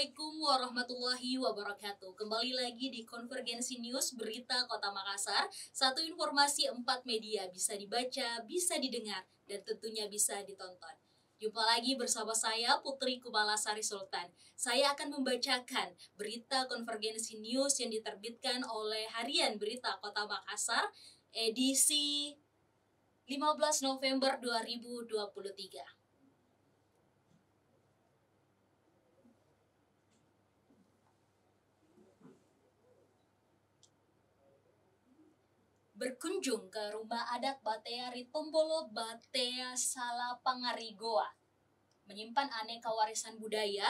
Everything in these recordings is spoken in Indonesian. Assalamualaikum warahmatullahi wabarakatuh. Kembali lagi di Konvergensi News Berita Kota Makassar. Satu informasi empat media, bisa dibaca, bisa didengar, dan tentunya bisa ditonton. Jumpa lagi bersama saya, Putri Kumalasari Sultan. Saya akan membacakan berita Konvergensi News yang diterbitkan oleh Harian Berita Kota Makassar, edisi 15 November 2023. Berkunjung ke Rumah Adat Batea Ritombolo Batea Salapangari Gowa. Menyimpan aneka warisan budaya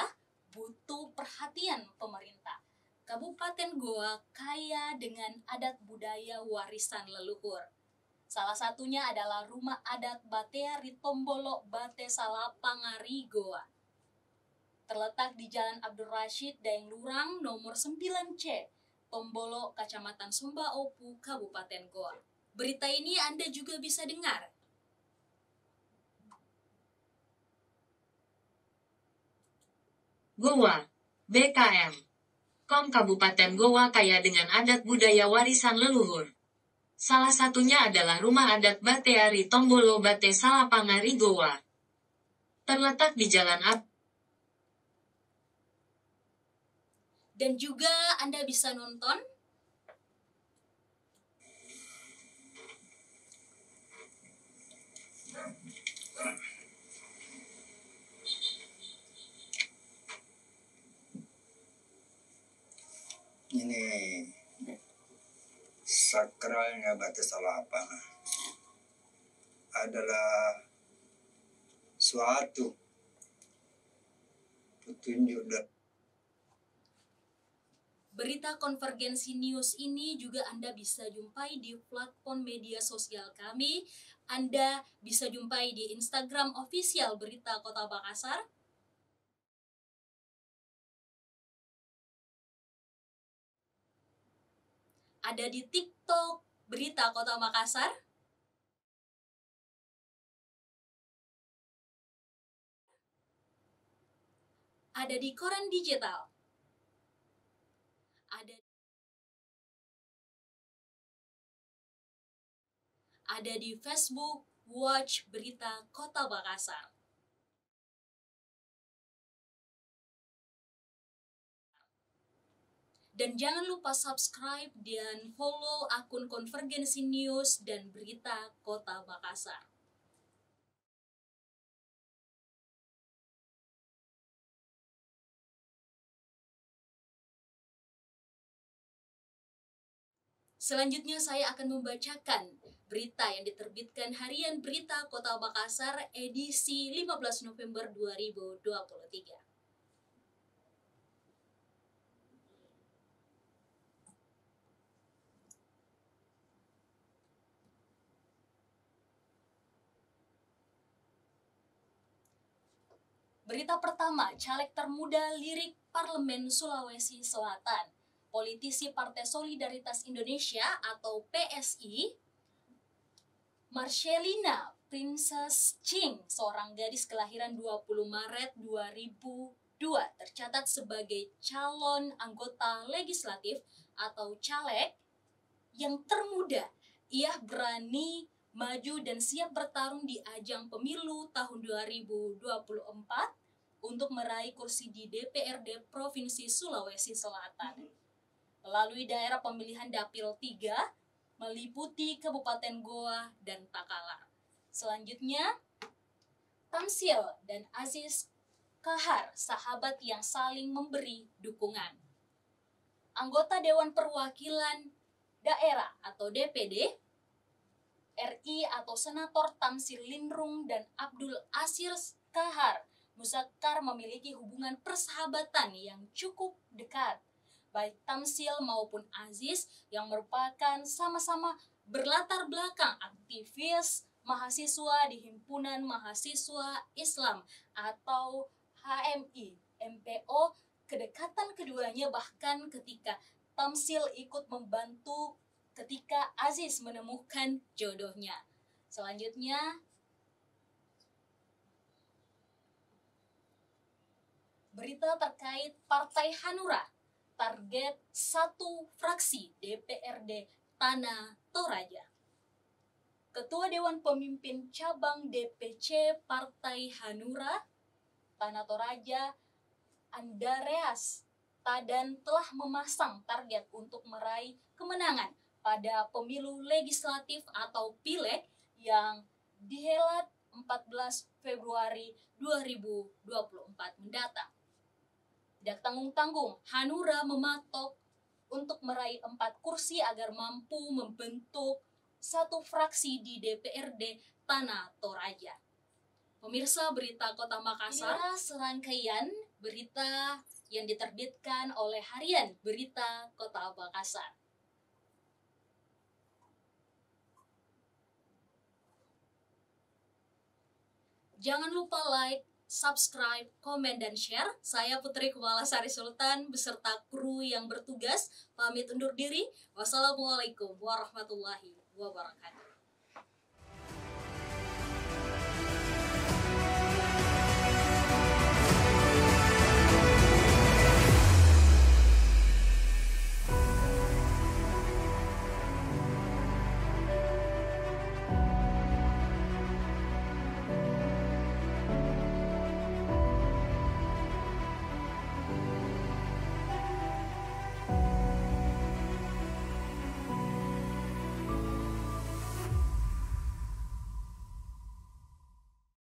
butuh perhatian pemerintah. Kabupaten Gowa kaya dengan adat budaya warisan leluhur. Salah satunya adalah Rumah Adat Batea Ritombolo Batea Salapangari Gowa. Terletak di Jalan Abdul Rashid Daeng Lurang nomor 9C. Tombolo, Kecamatan Somba Opu, Kabupaten Gowa. Berita ini Anda juga bisa dengar. Gowa, BKM. Kom Kabupaten Gowa kaya dengan adat budaya warisan leluhur. Salah satunya adalah Rumah Adat Batea Ritombolo Batea Salapangari Gowa. Terletak di Jalan Abdul. Dan juga Anda bisa nonton ini sakralnya Batea Salapangari adalah suatu petunjuk dari berita Konvergensi News ini juga Anda bisa jumpai di platform media sosial kami. Anda bisa jumpai di Instagram official Berita Kota Makassar. Ada di TikTok Berita Kota Makassar. Ada di koran digital. Ada di Facebook, Watch Berita Kota Makassar. Dan jangan lupa subscribe dan follow akun Konvergensi News dan Berita Kota Makassar. Selanjutnya saya akan membacakan berita yang diterbitkan Harian Berita Kota Makassar edisi 15 November 2023. Berita pertama, caleg termuda lirik Parlemen Sulawesi Selatan. Politisi Partai Solidaritas Indonesia atau PSI, Marsyelina Princes Ching, seorang gadis kelahiran 20 Maret 2002, tercatat sebagai calon anggota legislatif atau CALEG yang termuda. Ia berani maju dan siap bertarung di ajang pemilu tahun 2024 untuk meraih kursi di DPRD Provinsi Sulawesi Selatan. Melalui daerah pemilihan Dapil 3, meliputi Kabupaten Gowa dan Takalar. Selanjutnya, Tamsil dan Aziz Kahar, sahabat yang saling memberi dukungan. Anggota Dewan Perwakilan Daerah atau DPD, RI atau Senator Tamsil Linrung dan Abdul Aziz Kahar Musakkar memiliki hubungan persahabatan yang cukup dekat. Baik Tamsil maupun Aziz yang merupakan sama-sama berlatar belakang aktivis mahasiswa di Himpunan Mahasiswa Islam atau HMI, MPO, kedekatan keduanya bahkan ketika Tamsil ikut membantu ketika Aziz menemukan jodohnya. Selanjutnya, berita terkait Partai Hanura, target 1 fraksi DPRD Tanah Toraja. Ketua Dewan Pemimpin Cabang DPC Partai Hanura, Tanah Toraja, Andreas Tadan telah memasang target untuk meraih kemenangan pada pemilu legislatif atau Pileg yang dihelat 14 Februari 2024 mendatang. Tidak tanggung-tanggung, Hanura mematok untuk meraih 4 kursi agar mampu membentuk 1 fraksi di DPRD Tanah Toraja. Pemirsa Berita Kota Makassar, inilah serangkaian berita yang diterbitkan oleh harian Berita Kota Makassar. Jangan lupa like, subscribe, komen, dan share. Saya Putri Kumalasari Sultan beserta kru yang bertugas pamit undur diri. Wassalamualaikum warahmatullahi wabarakatuh.